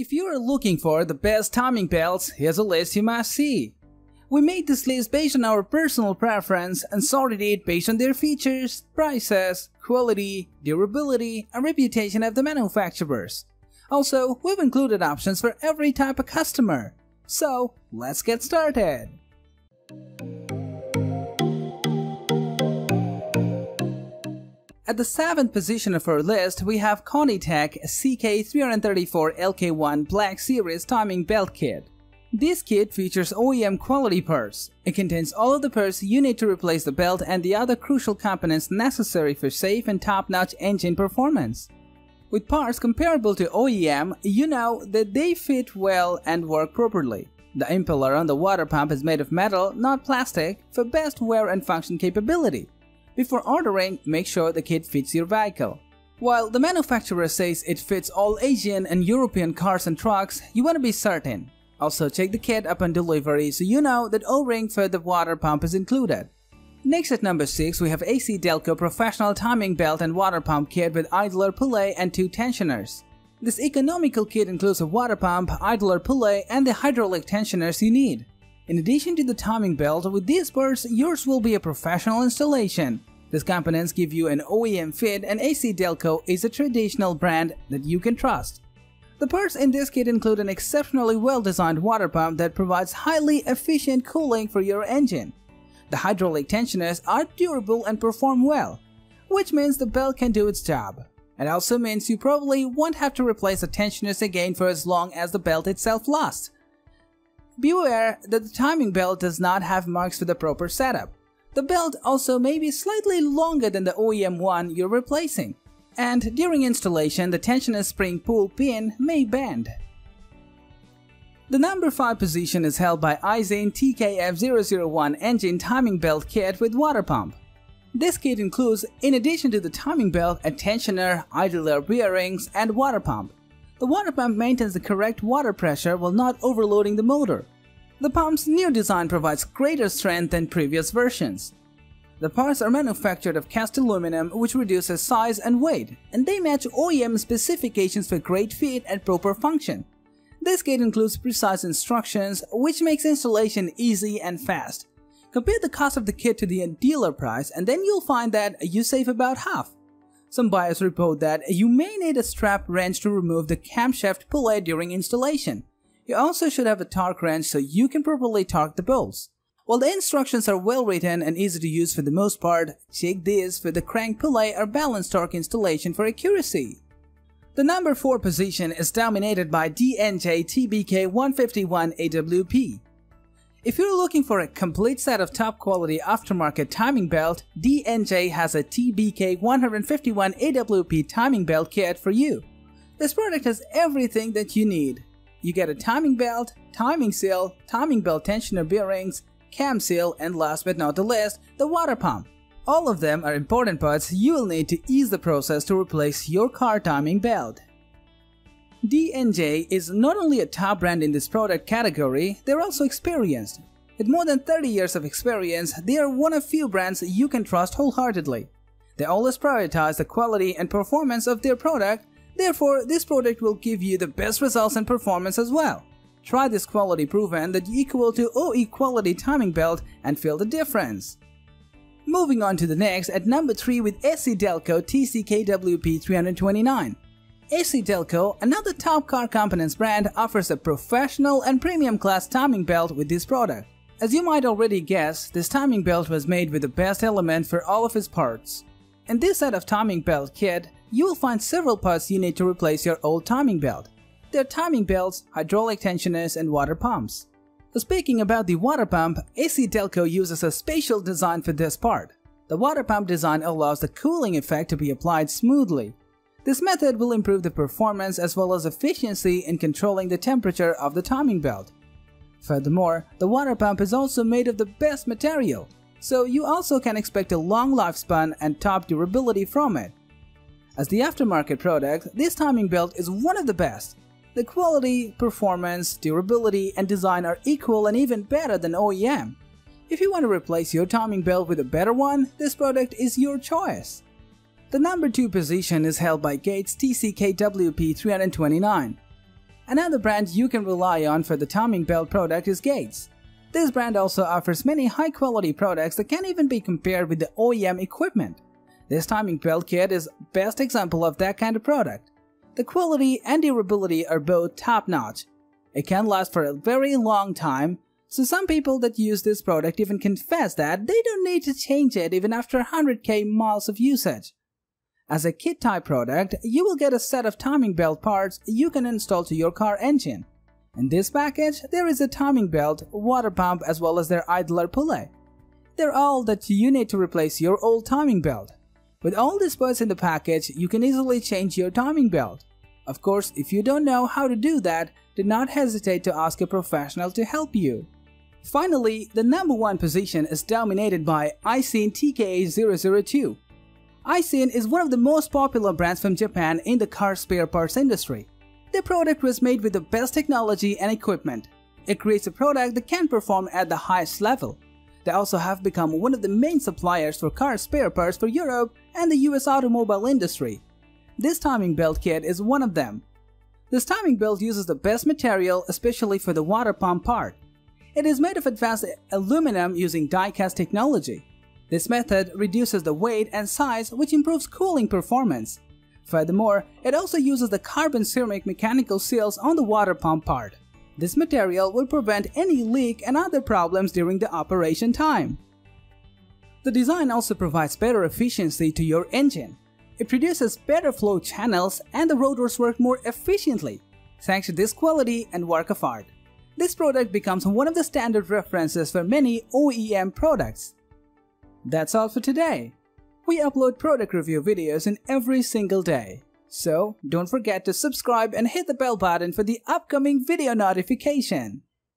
If you are looking for the best timing belts, here's a list you must see. We made this list based on our personal preference and sorted it based on their features, prices, quality, durability, and reputation of the manufacturers. Also, we've included options for every type of customer. So, let's get started. At the 7th position of our list, we have ContiTech CK334LK1 Black Series Timing Belt Kit. This kit features OEM quality parts. It contains all of the parts you need to replace the belt and the other crucial components necessary for safe and top-notch engine performance. With parts comparable to OEM, you know that they fit well and work properly. The impeller on the water pump is made of metal, not plastic, for best wear and function capability. Before ordering, make sure the kit fits your vehicle. While the manufacturer says it fits all Asian and European cars and trucks, you want to be certain. Also check the kit upon delivery so you know that O-ring for the water pump is included. Next at number 6 we have ACDelco Professional Timing Belt and Water Pump Kit with idler pulley and 2 tensioners. This economical kit includes a water pump, idler pulley and the hydraulic tensioners you need. In addition to the timing belt, with these parts, yours will be a professional installation. These components give you an OEM fit, and ACDelco is a traditional brand that you can trust. The parts in this kit include an exceptionally well-designed water pump that provides highly efficient cooling for your engine. The hydraulic tensioners are durable and perform well, which means the belt can do its job. It also means you probably won't have to replace the tensioners again for as long as the belt itself lasts. Beware that the timing belt does not have marks for the proper setup. The belt also may be slightly longer than the OEM one you're replacing. And during installation, the tensioner spring pull pin may bend. The number 5 position is held by Aisin TKF-001 Engine Timing Belt Kit with Water Pump. This kit includes, in addition to the timing belt, a tensioner, idler bearings, and water pump. The water pump maintains the correct water pressure while not overloading the motor. The pump's new design provides greater strength than previous versions. The parts are manufactured of cast aluminum, which reduces size and weight, and they match OEM specifications for great fit and proper function. This kit includes precise instructions, which makes installation easy and fast. Compare the cost of the kit to the dealer price, and then you'll find that you save about half. Some buyers report that you may need a strap wrench to remove the camshaft pulley during installation. You also should have a torque wrench so you can properly torque the bolts. While the instructions are well written and easy to use for the most part, check these for the crank pulley or balance torque installation for accuracy. The number 4 position is dominated by DNJ TBK151AWP. If you're looking for a complete set of top quality aftermarket timing belt, DNJ has a TBK151AWP timing belt kit for you. This product has everything that you need. You get a timing belt, timing seal, timing belt tensioner bearings, cam seal, and last but not the least, the water pump. All of them are important parts you'll need to ease the process to replace your car timing belt. DNJ is not only a top brand in this product category, they're also experienced. With more than 30 years of experience, they are one of few brands you can trust wholeheartedly. They always prioritize the quality and performance of their product, therefore this product will give you the best results and performance as well. Try this quality proven that equal to OE quality timing belt and feel the difference. Moving on to the next at number 3 with ACDelco TCKWP 329. ACDelco, another top car components brand, offers a professional and premium class timing belt with this product. As you might already guess, this timing belt was made with the best element for all of its parts. In this set of timing belt kit, you will find several parts you need to replace your old timing belt. They are timing belts, hydraulic tensioners, and water pumps. Speaking about the water pump, ACDelco uses a special design for this part. The water pump design allows the cooling effect to be applied smoothly. This method will improve the performance as well as efficiency in controlling the temperature of the timing belt. Furthermore, the water pump is also made of the best material, so you also can expect a long lifespan and top durability from it. As the aftermarket product, this timing belt is one of the best. The quality, performance, durability, and design are equal and even better than OEM. If you want to replace your timing belt with a better one, this product is your choice. The number 2 position is held by Gates TCKWP 329. Another brand you can rely on for the timing belt product is Gates. This brand also offers many high-quality products that can even be compared with the OEM equipment. This timing belt kit is best example of that kind of product. The quality and durability are both top-notch. It can last for a very long time, so some people that use this product even confess that they don't need to change it even after 100k miles of usage. As a kit-type product, you will get a set of timing belt parts you can install to your car engine. In this package, there is a timing belt, water pump as well as their idler pulley. They're all that you need to replace your old timing belt. With all these parts in the package, you can easily change your timing belt. Of course, if you don't know how to do that, do not hesitate to ask a professional to help you. Finally, the number one position is dominated by Aisin TKH-002. Aisin is one of the most popular brands from Japan in the car spare parts industry. The product was made with the best technology and equipment. It creates a product that can perform at the highest level. They also have become one of the main suppliers for car spare parts for Europe and the US automobile industry. This timing belt kit is one of them. This timing belt uses the best material, especially for the water pump part. It is made of advanced aluminum using die-cast technology. This method reduces the weight and size, which improves cooling performance. Furthermore, it also uses the carbon ceramic mechanical seals on the water pump part. This material will prevent any leak and other problems during the operation time. The design also provides better efficiency to your engine. It produces better flow channels and the rotors work more efficiently, thanks to this quality and work of art. This product becomes one of the standard references for many OEM products. That's all for today. We upload product review videos in every single day. So don't forget to subscribe and hit the bell button for the upcoming video notification.